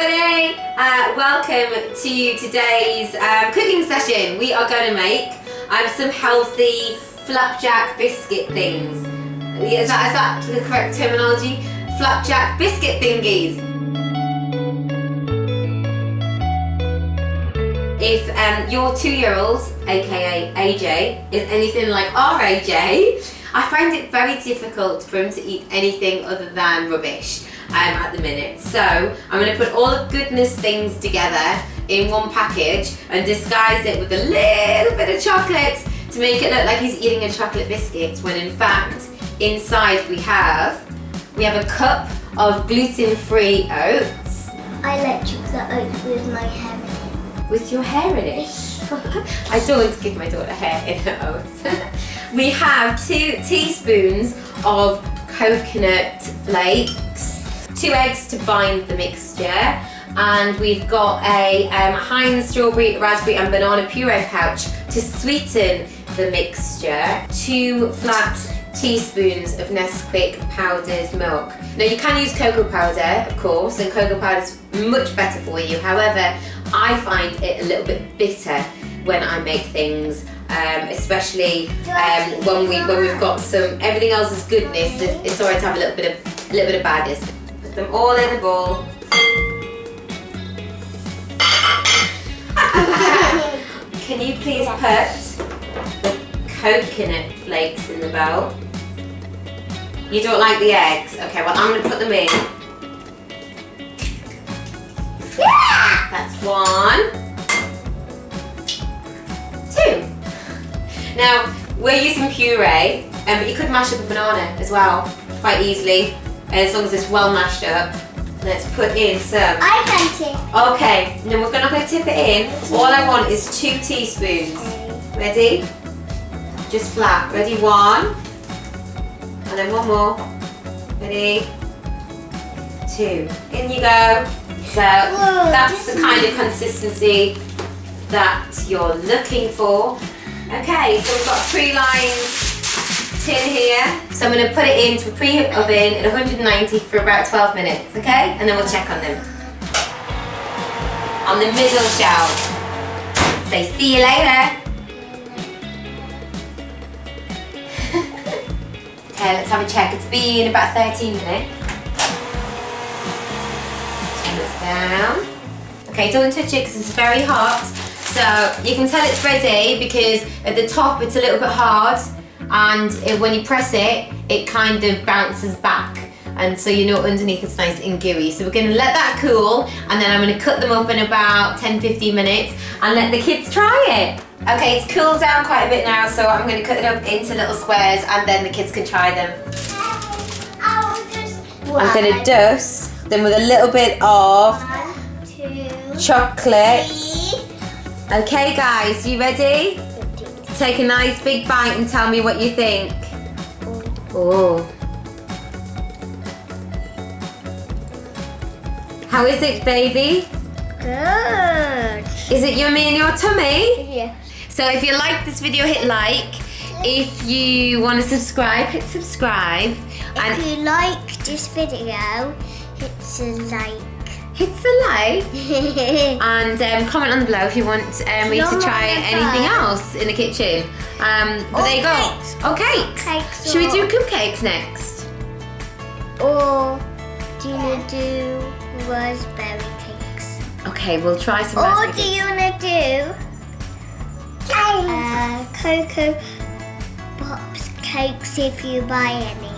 everybody, welcome to today's cooking session. We are going to make some healthy flapjack biscuit things. Is that the correct terminology? Flapjack biscuit thingies. If your 2-year-old, aka AJ, is anything like our AJ, I find it very difficult for him to eat anything other than rubbish at the minute. So I'm going to put all the goodness things together in one package and disguise it with a little bit of chocolate to make it look like he's eating a chocolate biscuit, when in fact inside we have a cup of gluten-free oats. I like chocolate oats with my hair in it. With your hair in it? I don't want to give my daughter hair in her oats. We have 2 teaspoons of coconut flakes, 2 eggs to bind the mixture, and we've got a Heinz strawberry, raspberry and banana puree pouch to sweeten the mixture, 2 flat teaspoons of Nesquik powdered milk. Now you can use cocoa powder, of course, and cocoa powder is much better for you. However, I find it a little bit bitter when I make things, especially when we've got some. Everything else is goodness. It's alright to have a little bit of badness. Put them all in the bowl. Can you please put the coconut flakes in the bowl? You don't like the eggs? Okay. Well, I'm gonna put them in. Yeah! That's 1, 2. Now, we're using puree, but you could mash up a banana as well, quite easily, as long as it's well mashed up. Let's put in some. I can tip. Okay, now we're not going to tip it in. All I want is 2 teaspoons. Ready? Just flat. Ready, 1. And then 1 more. Ready? 2. In you go. So that's the kind of consistency that you're looking for. Okay, so we've got a pre-lined tin here. So I'm going to put it into a preheat oven at 190 for about 12 minutes, okay? And then we'll check on them. On the middle shelf. So see you later. Okay, let's have a check. It's been about 13 minutes. Down. Okay, don't touch it because it's very hot. So you can tell it's ready because at the top it's a little bit hard, and when you press it, it kind of bounces back, and so you know underneath it's nice and gooey. So we're going to let that cool, and then I'm going to cut them up in about 10-15 minutes and let the kids try it. Okay, it's cooled down quite a bit now, so I'm going to cut it up into little squares and then the kids can try them. I'm going to dust them with a little bit of chocolate. Okay guys, you ready? Take a nice big bite and tell me what you think. Oh. How is it, baby? Good. Is it yummy in your tummy? Yeah. So if you like this video, hit like. If you want to subscribe, hit subscribe. And if you like this video, hit a like. Hit a like. And comment on below if you want me to try anything else in the kitchen. But there you go. Or cakes. Cakes. Should we do cupcakes next? Or do you want to do raspberry cakes? Okay, we'll try some raspberry cakes. Or do you want to do cocoa pops cakes if you buy any?